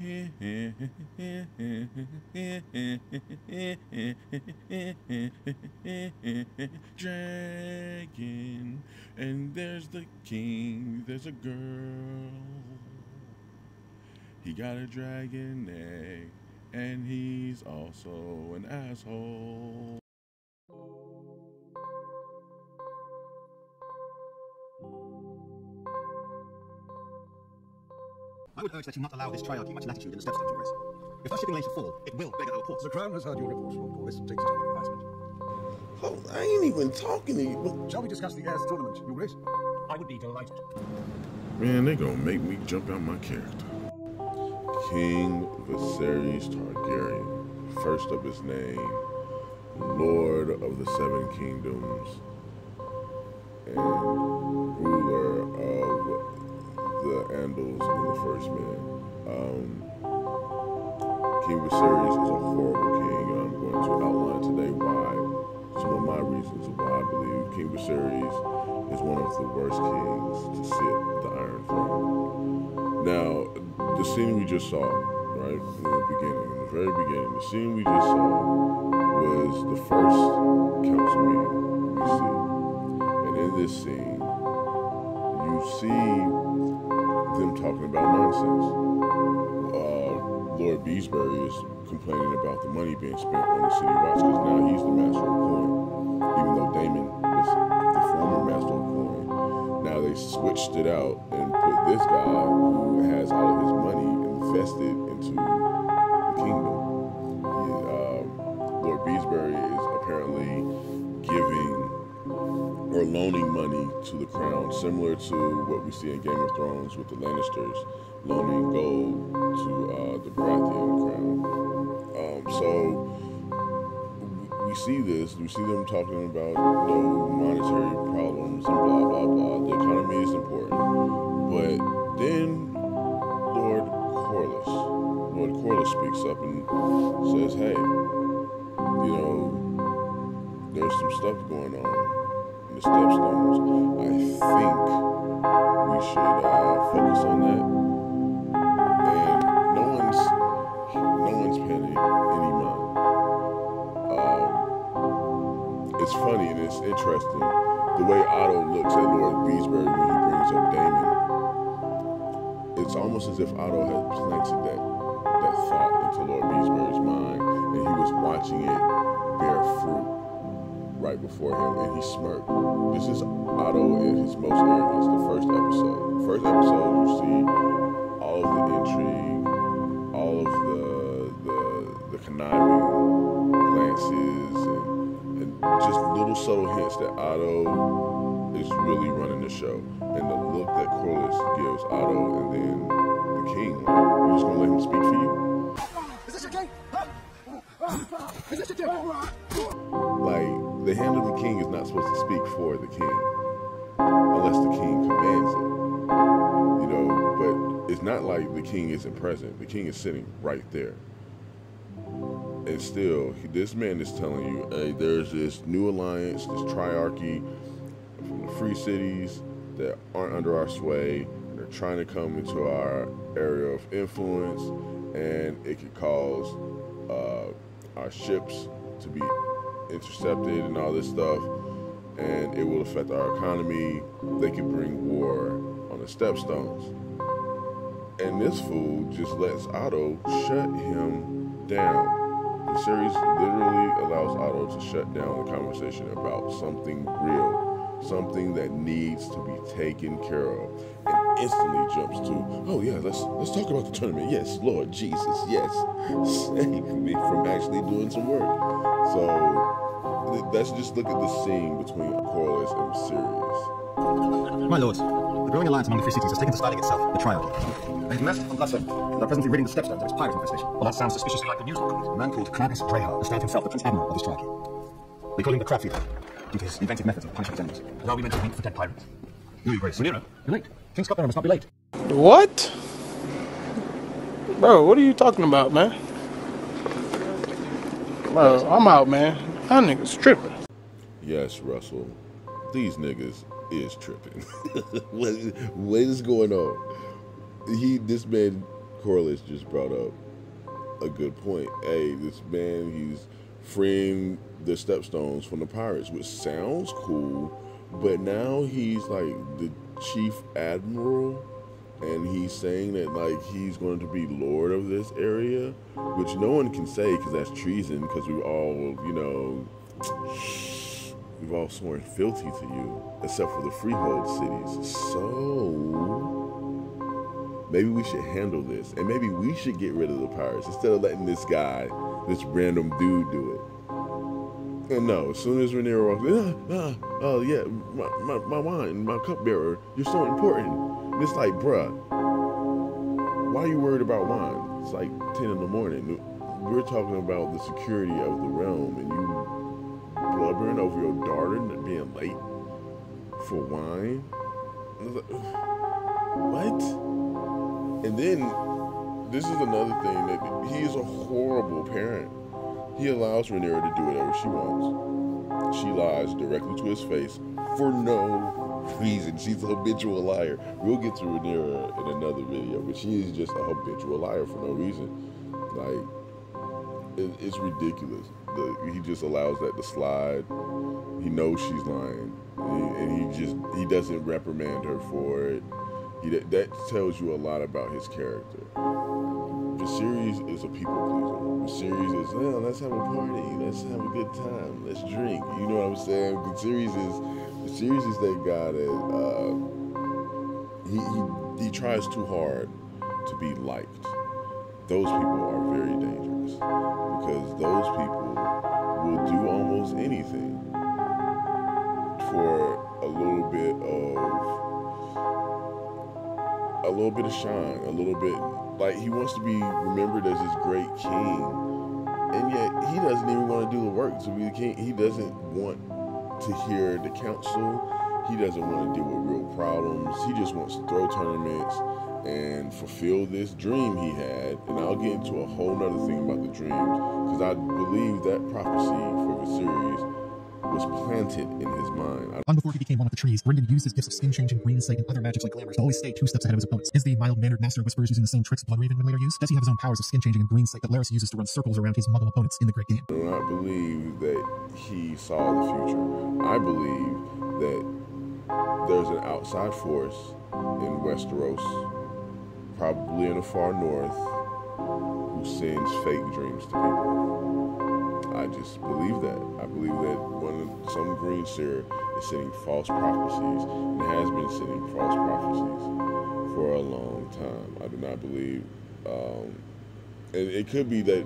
Dragon, and there's the king, there's a girl. He got a dragon egg, and he's also an asshole. I would urge that you not allow this triarchy much latitude in the Stepstones you risk. If our shipping lanes should fall, it will beggar our ports. The Crown has heard your reports, Lord Corlys, and takes it under advisement. Hold, I ain't even talking to you. Shall we discuss the heirs' tournament you race? I would be delighted. Man, they gonna make me jump out my character. King Viserys Targaryen, first of his name, Lord of the Seven Kingdoms, and ruler of the Andals in the First Man. King Viserys is a horrible king, and I'm going to outline today why, some of my reasons why I believe King Viserys is one of the worst kings to sit the Iron Throne. Now, the scene we just saw, right, from the beginning, in the very beginning, the scene we just saw was the first council meeting we see. And in this scene, you see them talking about nonsense. Lord Beesbury is complaining about the money being spent on the city watch because now he's the master of coin. Even though Daemon was the former master of coin, now they switched it out and put this guy who has all of his money invested into the kingdom. Lord Beesbury is apparently giving or loaning money to the Crown, similar to what we see in Game of Thrones with the Lannisters loaning gold to the Baratheon Crown. So we see them talking about no monetary problems and blah, blah, blah. The economy is important. But then Lord Corlys speaks up and says, hey, you know, there's some stuff going on. Stepstones, I think we should focus on that. And no one's paying any mind. It's funny and it's interesting the way Otto looks at Lord Beesbury when he brings up Daemon. It's almost as if Otto had planted that thought into Lord Beesbury's mind, and he was watching it bear fruit right before him, and he smirked. This is Otto at his most arrogance, the first episode. First episode, you see all of the intrigue, all of the conniving glances, and just little subtle hints that Otto is really running the show. And the look that Corlys gives Otto, and then the king, like, you're just gonna let him speak for you? Is this your day? Huh? Is this your day? Like, the hand of the king is not supposed to speak for the king, unless the king commands it, you know, but it's not like the king isn't present. The king is sitting right there. And still, this man is telling you, hey, there's this new alliance, this triarchy from the free cities that aren't under our sway, and they're trying to come into our area of influence, and it could cause our ships to be intercepted and all this stuff, and it will affect our economy. They could bring war on the Stepstones. And this fool just lets Otto shut him down. The series literally allows Otto to shut down the conversation about something real, something that needs to be taken care of, and instantly jumps to, oh yeah, let's talk about the tournament. Yes, Lord Jesus, yes, save me from actually doing some work. So let's just look at the scene between Corlys and Viserys. My lords, the growing alliance among the free cities has taken to styling itself the triarchy. They have massed and bloodshed, and are presently ridding the Stepstones of its pirate infestation. Well, that sounds suspiciously like the news report. A man called Corlys Dreha has styled himself the Prince Admiral of this triarchy. They call him the Crabfeeder, due to his inventive methods of punishing his enemies. And are we meant to wait for dead pirates? No, Your Grace. Rhaenyra, you're late. King Scotland must not be late. What? Bro, what are you talking about, man? Bro, I'm out, man. Y'all niggas tripping. Yes, Russell. These niggas is tripping. What is going on? This man Corlys just brought up a good point. Hey, this man, he's freeing the Stepstones from the pirates, which sounds cool, but now he's like the chief admiral, and he's saying that like he's going to be lord of this area, which no one can say because that's treason, because we all, you know, we've all sworn fealty to you, except for the freehold cities. So maybe we should handle this, and maybe we should get rid of the pirates instead of letting this guy, this random dude, do it. And no, as soon as Rhaenyra walks in, oh yeah, my wine, my cupbearer, you're so important. And it's like, bruh, why are you worried about wine? It's like 10 in the morning. We're talking about the security of the realm, and you blubbering over your daughter being late for wine. I was like, what? And then this is another thing, that he is a horrible parent. He allows Rhaenyra to do whatever she wants. She lies directly to his face for no reason. She's a habitual liar. We'll get to Rhaenyra in another video, but she is just a habitual liar for no reason. Like, it's ridiculous. He just allows that to slide. He knows she's lying, and he doesn't reprimand her for it. That tells you a lot about his character. Viserys is a people pleaser. Viserys is, well, let's have a party, let's have a good time, let's drink. You know what I'm saying? Viserys is that guy that he tries too hard to be liked. Those people are very dangerous, because those people will do almost anything for a little bit of shine, a little bit, like he wants to be remembered as this great king, and yet he doesn't even want to do the work to be the king. He doesn't want to hear the council. He doesn't want to deal with real problems. He just wants to throw tournaments and fulfill this dream he had. And I'll get into a whole nother thing about the dreams, because I believe that prophecy for Viserys was planted in his mind. On before he became one of the trees, Brendan used his gifts of skin change and green sight and other magics like glamours to always stay two steps ahead of his opponents. Is the mild-mannered master of whispers using the same tricks Bloodraven would later use? Does he have his own powers of skin changing and green sight that Laris uses to run circles around his muggle opponents in the great game? I do not believe that he saw the future. I believe that there's an outside force in Westeros, probably in the far north, who sends fake dreams to people. I just believe that. I believe that some green seer is sending false prophecies, and has been sending false prophecies for a long time. I do not believe, and it could be that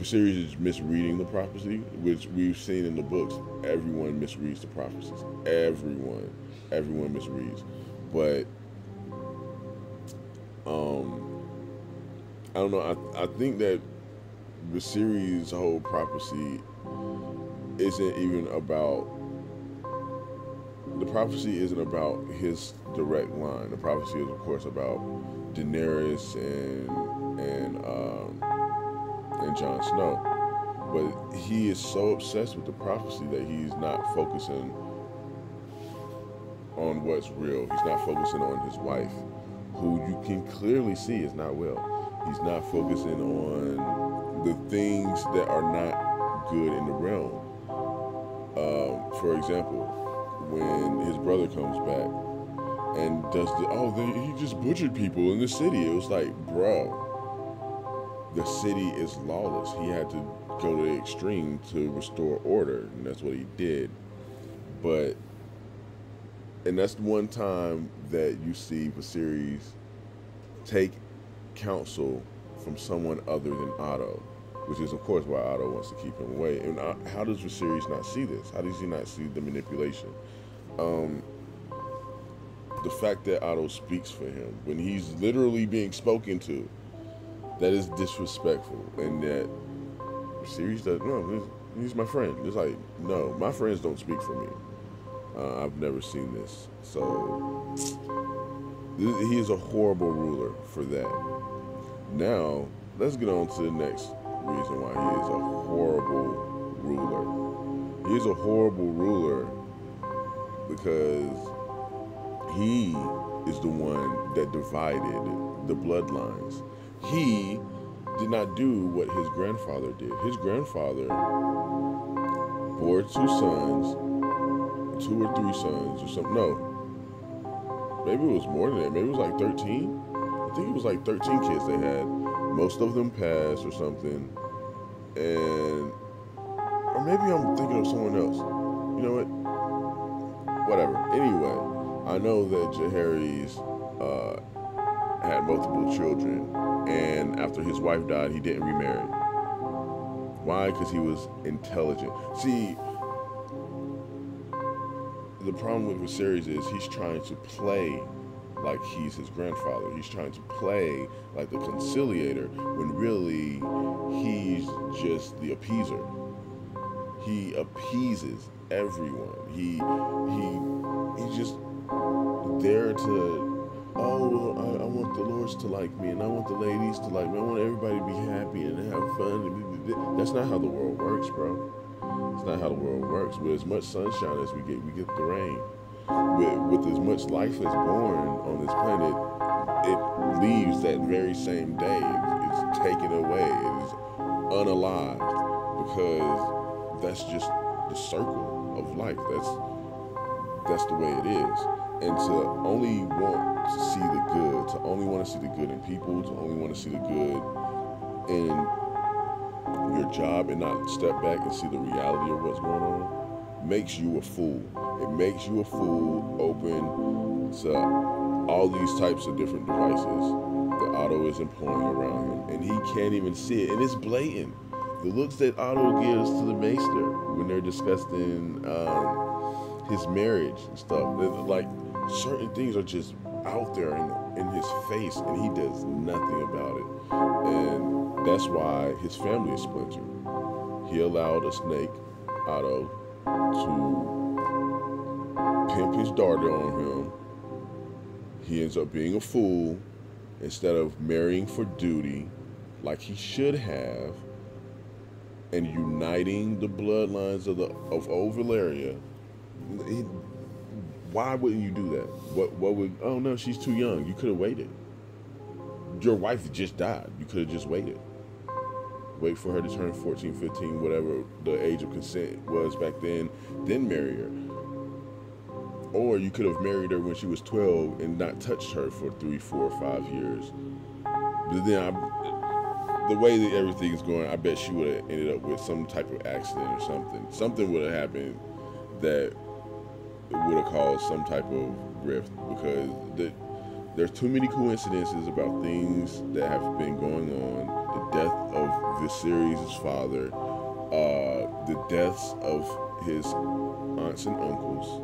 Viserys is misreading the prophecy, which we've seen in the books. Everyone misreads the prophecies. Everyone misreads. But I don't know. I think that Viserys' whole prophecy isn't even about his direct line. The prophecy is, of course, about Daenerys and Jon Snow, but he is so obsessed with the prophecy that he's not focusing on what's real. He's not focusing on his wife, who you can clearly see is not well. He's not focusing on the things that are not good in the realm. For example, when his brother comes back and does he just butchered people in the city. It was like, bro, the city is lawless. He had to go to the extreme to restore order, and that's what he did. And that's the one time that you see Viserys take counsel from someone other than Otto, which is, of course, why Otto wants to keep him away. And how does Viserys not see this? How does he not see the manipulation? The fact that Otto speaks for him when he's literally being spoken to, that is disrespectful, and that Viserys does. No, he's my friend. It's like, no, my friends don't speak for me. I've never seen this. So he is a horrible ruler for that. Now let's get on to the next reason why he is a horrible ruler. He is a horrible ruler because he is the one that divided the bloodlines. he did not do what his grandfather did. His grandfather bore two or three sons or something. No, maybe it was more than that. Maybe it was like 13. I think it was like 13 kids they had. Most of them passed or something. And, or maybe I'm thinking of someone else. You know what? Whatever. Anyway, I know that Jaehaerys had multiple children, and after his wife died, he didn't remarry. Why? Because he was intelligent. See, the problem with Viserys is he's trying to play like he's his grandfather. He's trying to play like the conciliator, when really he's just the appeaser. He appeases everyone. He's just there to, oh, I want the lords to like me, and I want the ladies to like me. I want everybody to be happy and have fun. That's not how the world works, bro. It's not how the world works. With as much sunshine as we get the rain. With as much life as born on this planet, it leaves that very same day. It's taken away. It is unalived, because that's just the circle of life. That's the way it is. And to only want to see the good, to only want to see the good in people, to only want to see the good in your job and not step back and see the reality of what's going on, makes you a fool. It makes you a fool, open to all these types of different devices that Otto is employing around him, and he can't even see it. And it's blatant. The looks that Otto gives to the maester when they're discussing his marriage and stuff, like certain things are just out there in his face, and he does nothing about it. And that's why his family is splintered. He allowed a snake, Otto, to pimp his daughter on him. He ends up being a fool instead of marrying for duty like he should have, and uniting the bloodlines of old Valyria. Why wouldn't you do that? What would, oh no, she's too young. You could have waited. Your wife just died. You could have just waited. Wait for her to turn 14, 15, whatever the age of consent was back then marry her. Or you could have married her when she was 12 and not touched her for 3, 4, 5 years. But then the way that everything is going, I bet she would have ended up with some type of accident or something. Something would have happened that would have caused some type of rift, because there's too many coincidences about things that have been going on. The death of Viserys' father, the deaths of his aunts and uncles.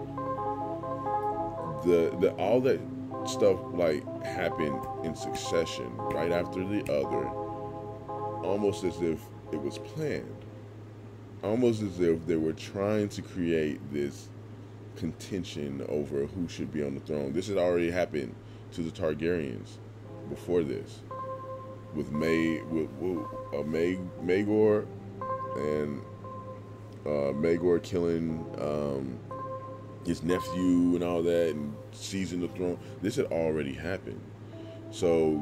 All that stuff like happened in succession, right after the other, almost as if it was planned, almost as if they were trying to create this contention over who should be on the throne. This had already happened to the Targaryens before this, with Maegor and Maegor killing his nephew and all that, and seizing the throne. This had already happened. So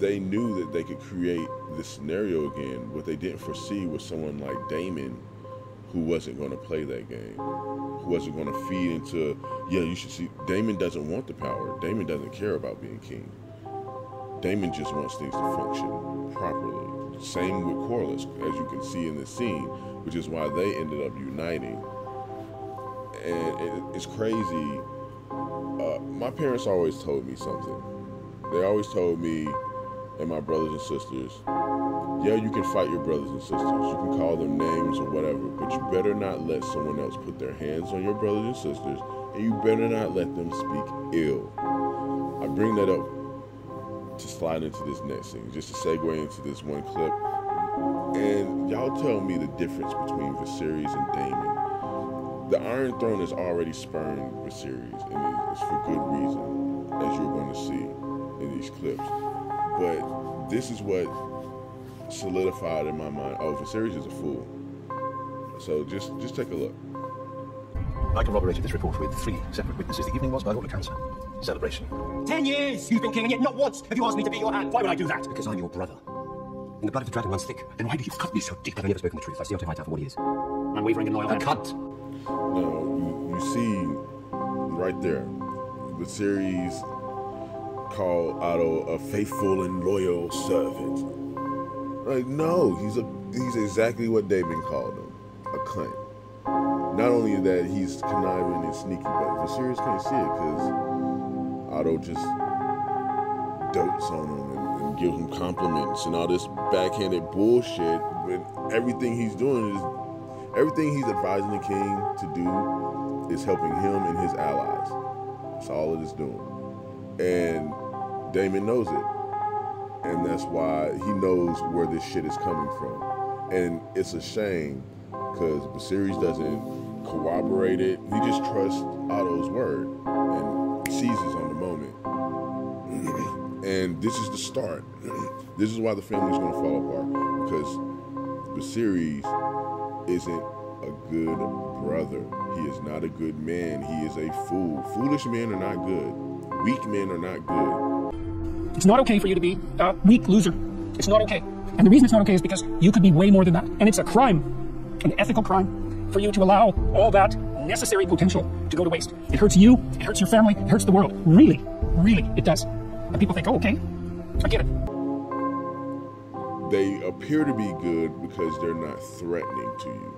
they knew that they could create this scenario again. What they didn't foresee was someone like Daemon, who wasn't going to play that game, who wasn't going to feed into, yeah, you should see. Daemon doesn't want the power. Daemon doesn't care about being king. Daemon just wants things to function properly. Same with Corlys, as you can see in this scene, which is why they ended up uniting. And it's crazy. My parents always told me something. They always told me and my brothers and sisters, yeah, you can fight your brothers and sisters. You can call them names or whatever, but you better not let someone else put their hands on your brothers and sisters, and you better not let them speak ill. I bring that up to slide into this next thing, just to segue into this one clip. And y'all tell me the difference between Viserys and Daemon. The Iron Throne has already spurned Viserys, and it's for good reason, as you're going to see in these clips. But this is what solidified in my mind, oh, Viserys is a fool. So just take a look. I corroborated this report with 3 separate witnesses. The evening was, by all accounts, celebration. 10 years! You've been king, and yet not once have you asked me to be your hand. Why would I do that? Because I'm your brother. And the blood of the dragon runs thick. Then why do you cut me so deep? I've never spoken the truth. I see Otto Hightower for what he is. Unwavering and loyal. A cunt! No, you see right there, Viserys called Otto a faithful and loyal servant. Like, no, he's exactly what Daemon called him, a cunt. Not only that, he's conniving and sneaky, but Viserys can't see it because Otto just dotes on him and gives him compliments and all this backhanded bullshit. When everything he's doing is, everything he's advising the king to do is helping him and his allies. That's all it is doing. And Daemon knows it. And that's why he knows where this shit is coming from. And it's a shame because Viserys doesn't corroborate it. He just trusts Otto's word and seizes on the moment. And this is the start. This is why the family's gonna fall apart, because Viserys isn't a good brother. He is not a good man. He is a fool. Foolish men are not good. Weak men are not good. It's not okay for you to be a weak loser. It's not okay. And the reason it's not okay is because you could be way more than that. And it's a crime. An ethical crime for you to allow all that necessary potential to go to waste. It hurts you, it hurts your family, it hurts the world. Really, really, it does. And people think, oh, okay, I get it. They appear to be good because they're not threatening to you.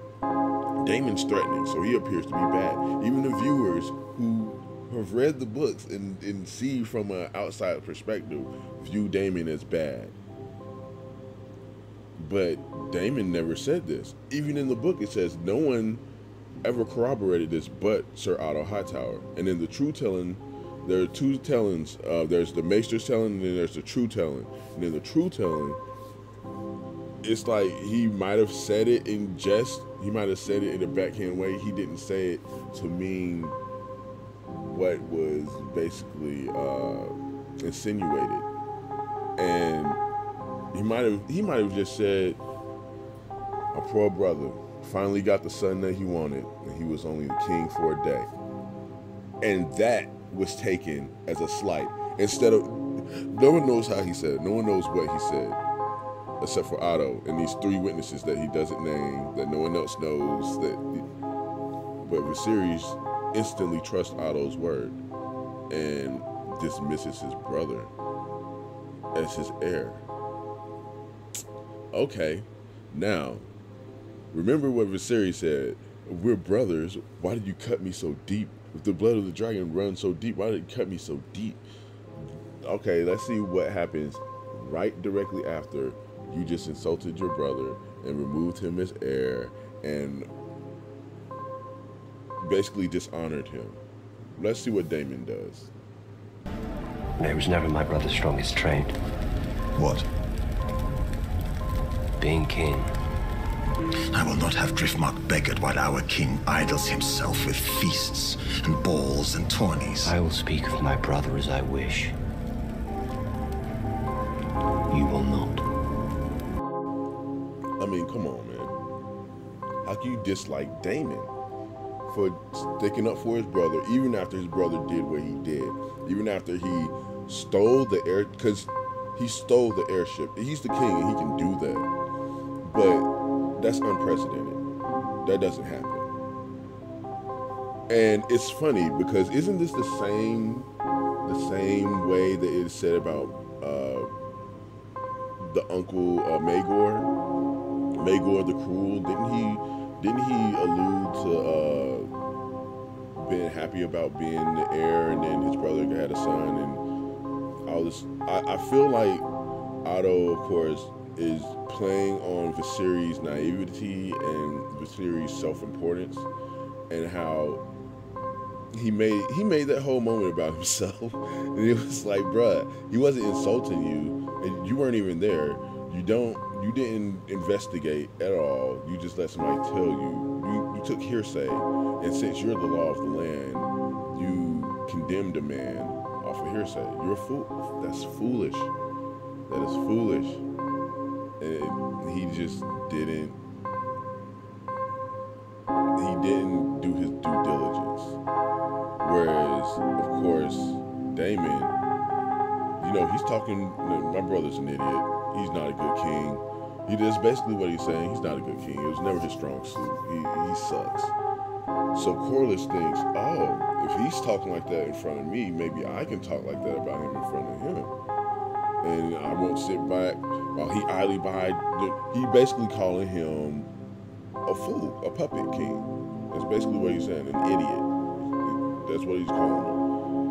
Daemon's threatening, so he appears to be bad. Even the viewers who have read the books and see from an outside perspective view Daemon as bad. But Daemon never said this. Even in the book, it says no one ever corroborated this but Sir Otto Hightower. And in the true telling, there are two tellings. There's the Maester's telling, and then there's the true telling. And in the true telling, it's like he might have said it in jest. He might have said it in a backhand way. He didn't say it to mean what was basically insinuated. And He might have just said, "A poor brother finally got the son that he wanted, and he was only the king for a day." And that was taken as a slight. Instead of, no one knows how he said it. No one knows what he said, except for Otto and these three witnesses that he doesn't name, that no one else knows. But Viserys instantly trusts Otto's word and dismisses his brother as his heir. Okay, now, remember what Viserys said. We're brothers. Why did you cut me so deep? If the blood of the dragon runs so deep, why did it cut me so deep? Okay, let's see what happens right directly after you just insulted your brother and removed him as heir and basically dishonored him. Let's see what Daemon does. I was never my brother's strongest trait. What? Being king. I will not have Driftmark beggared while our king idles himself with feasts and balls and tourneys. I will speak of my brother as I wish. You will not. I mean, come on, man. How can you dislike Daemon for sticking up for his brother, even after his brother did what he did, even after he stole the air, because he stole the airship. He's the king and he can do that. But that's unprecedented. That doesn't happen. And it's funny because isn't this the same way that it's said about the uncle Maegor the Cruel? Didn't he allude to being happy about being the heir, and then his brother had a son and all this? I feel like Otto, of course, is playing on Viserys' naivety and Viserys' self-importance, and how he made that whole moment about himself. And it was like, bruh, he wasn't insulting you, and you weren't even there. You didn't investigate at all. You just let somebody tell you. You took hearsay, and since you're the law of the land, you condemned a man off of hearsay. You're a fool. That's foolish. That is foolish. And he just didn't. He didn't do his due diligence. Whereas, of course, Daemon, you know, he's talking, my brother's an idiot. He's not a good king. He does basically what he's saying. He's not a good king. It was never his strong suit. He sucks. So Corlys thinks, oh, if he's talking like that in front of me, maybe I can talk like that about him in front of him. And I won't sit back while he idly by. He basically calling him a fool, a puppet king. That's basically what he's saying, an idiot. That's what he's calling him.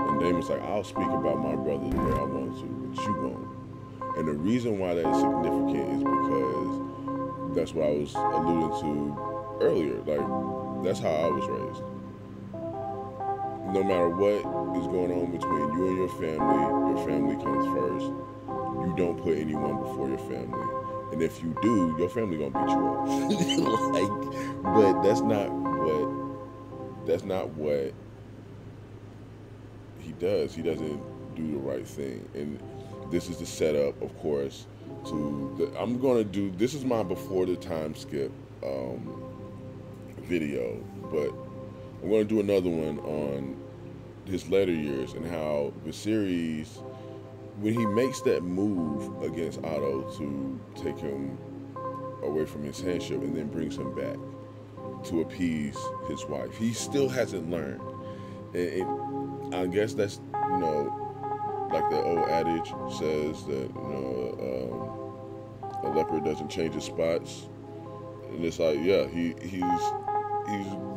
And Daemon's like, I'll speak about my brother the way I want to, but you won't. And the reason why that is significant is because that's what I was alluding to earlier. Like, that's how I was raised. No matter what is going on between you and your family comes first. You don't put anyone before your family. And if you do, your family gonna beat you up. Like, but that's not what he does. He doesn't do the right thing. And this is the setup, of course, to the, I'm going to do, this is my before the time skip video, but I'm going to do another one on his later years and how Viserys, when he makes that move against Otto to take him away from his handship and then brings him back to appease his wife, he still hasn't learned. And I guess that's, you know, like the old adage says that, you know, a leopard doesn't change his spots. And it's like, yeah, he's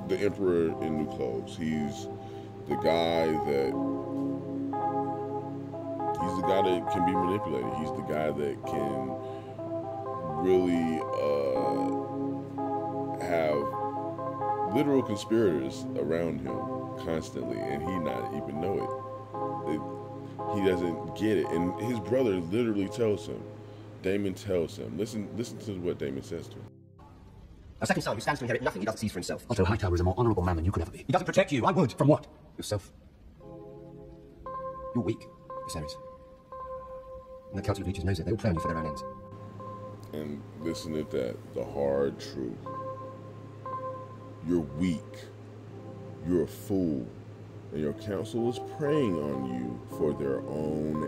the emperor in new clothes. He's the guy that can be manipulated. He's the guy that can really have literal conspirators around him constantly, and he not even know it. He doesn't get it, and his brother literally tells him. Daemon tells him. Listen to what Daemon says to him. A second son who stands to inherit nothing he doesn't seize for himself. Otto Hightower is a more honorable man than you could ever be. He doesn't protect you. I would. From what? Yourself. You're weak, Viserys. And the Council of Leeches knows it. They will plan you for their own ends. And listen to that. The hard truth. You're weak. You're a fool. And your council is preying on you for their own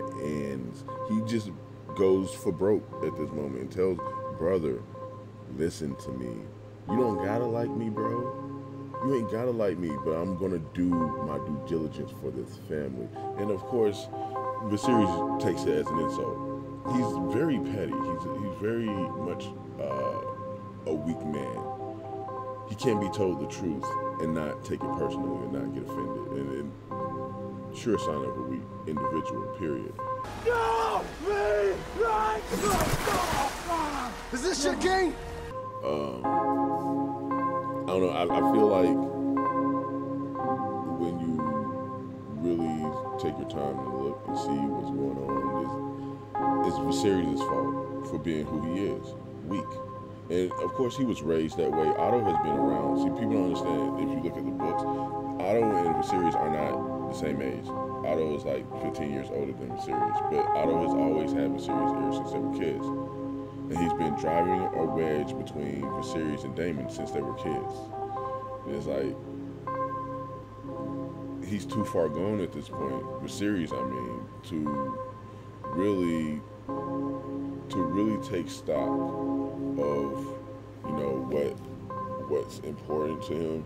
ends. He just goes for broke at this moment and tells, brother, listen to me. You don't gotta like me, bro. You ain't gotta like me, but I'm gonna do my due diligence for this family. And of course, Viserys takes it as an insult. He's very petty. He's very much a weak man. He can't be told the truth and not take it personally and not get offended. And sure sign of a weak individual, period. No! Leave! Right! Is this your game? I don't know. I feel like when you really take your time to look and see what's going on, it's Viserys' fault for being who he is, weak. And of course, he was raised that way. Otto has been around. See, people don't understand. If you look at the books, Otto and Viserys are not the same age. Otto is like 15 years older than Viserys, but Otto has always had Viserys ever since they were kids. And he's been driving a wedge between Viserys and Daemon since they were kids. And it's like, he's too far gone at this point, Viserys, I mean, to really take stock of, you know, what's important to him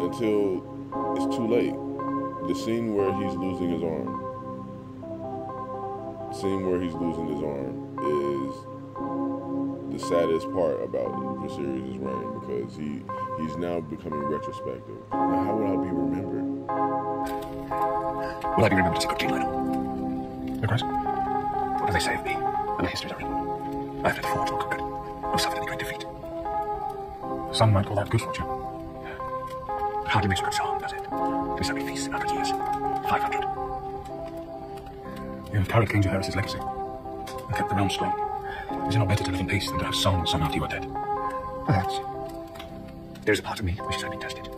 until it's too late. The scene where he's losing his arm is the saddest part about Viserys' reign, because he's now becoming retrospective. Now, how will I be remembered? Will I be remembered as a good king, Lionel? Because what do they say of me and the histories of it? I have not fought or conquered, or suffered any great defeat. Some might call that good fortune. But hardly makes a good song, does it? Through so many feasts in 100 years. 500. You have carried King Jaehaerys' legacy, and kept the realm strong. Is it not better to live in peace than to have song sung after you are dead? Perhaps. There is a part of me which has been tested. I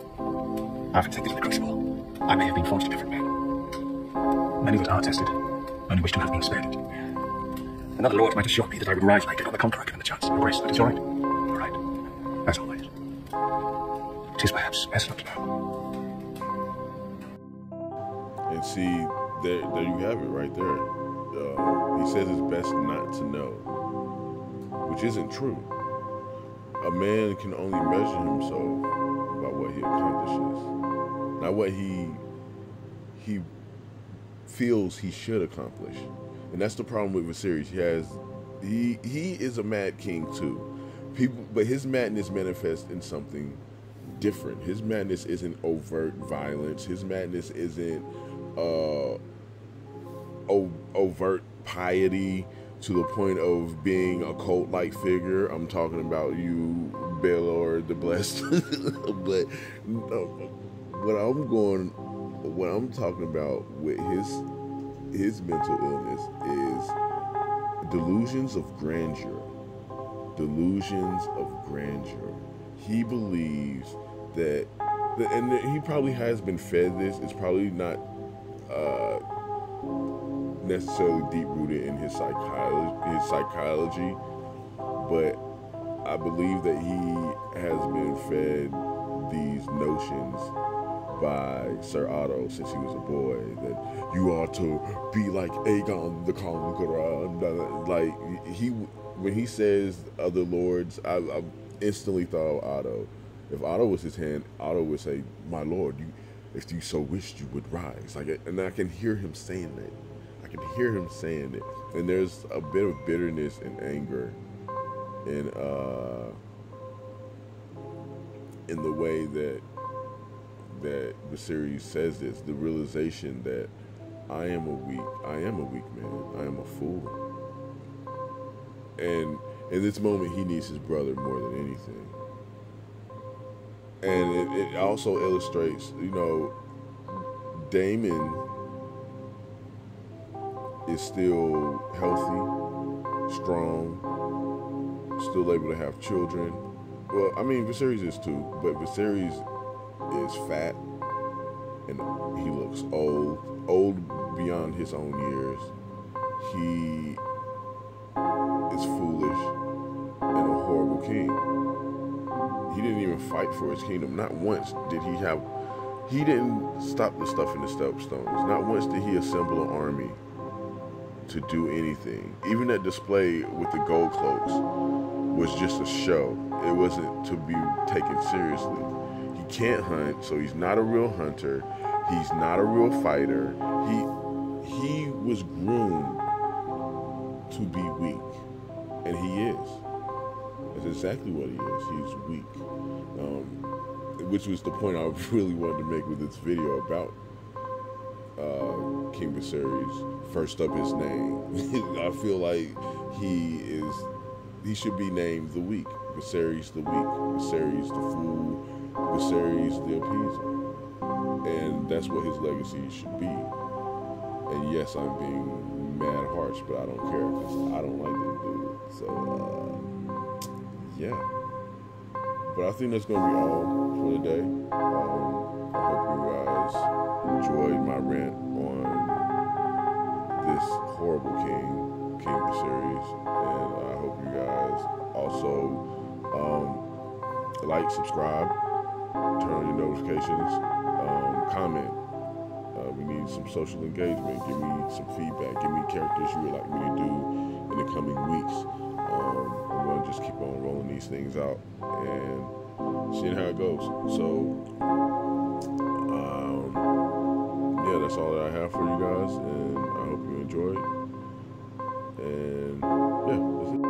often think that in the crucible, I may have been forged to different men. Many that are tested only wish to have been spared it. Another lord might assure me that I would rise like another conqueror given the chance. Grace, that is your right. Your right. As always. It is perhaps best not to know. And see, there you have it right there. He says it's best not to know, which isn't true. A man can only measure himself by what he accomplishes, not what he feels he should accomplish. And that's the problem with Viserys. He is a mad king too. But his madness manifests in something different. His madness isn't overt violence. His madness isn't overt piety to the point of being a cult-like figure. I'm talking about you, Baelor the Blessed. But no, what I'm talking about with his mental illness is delusions of grandeur. Delusions of grandeur. He believes that, and he probably has been fed this. It's probably not necessarily deep-rooted in his psychology, but I believe that he has been fed these notions by Sir Otto since he was a boy, that you ought to be like Aegon the Conqueror. Like, when he says other lords, I instantly thought of Otto. If Otto was his hand, Otto would say, "My lord, if you so wished, you would rise." Like, and I can hear him saying that. I can hear him saying it. And there's a bit of bitterness and anger in the way that Viserys says this. The realization that I am a weak man. I am a fool. And in this moment, he needs his brother more than anything. And it also illustrates, Daemon is still healthy, strong, still able to have children. Well, I mean, Viserys is too, but Viserys is fat, and he looks old beyond his own years. He is foolish and a horrible king. He didn't even fight for his kingdom. Not once did he have... He didn't stop the stuff in the Stepstones. Not once did he assemble an army to do anything. Even that display with the gold cloaks was just a show. It wasn't to be taken seriously. He can't hunt, so he's not a real hunter. He's not a real fighter. He was groomed to be weak, and he is. That's exactly what he is. He's weak, which was the point I really wanted to make with this video about King Viserys. First up, his name. I feel like he should be named the weak. Viserys the weak. Viserys the fool. Viserys the appeaser. And that's what his legacy should be. And yes, I'm being mad harsh, but I don't care because I don't like this dude. So, yeah. But I think that's going to be all for today. I hope you guys enjoyed my rant on this horrible King Viserys. And I hope you guys also like, subscribe, turn on your notifications, comment. We need some social engagement. Give me some feedback. Give me characters you would like me to do in the coming weeks. I'm going to just keep on rolling these things out and seeing how it goes. So, yeah, that's all that I have for you guys, and I hope you enjoyed. And, yeah, that's it.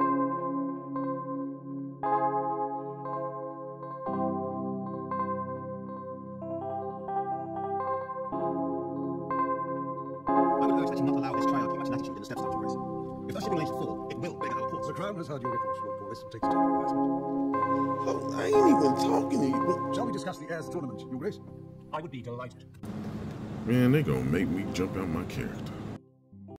The heirs tournament, your grace. I would be delighted. Man, they gonna make me jump out my character.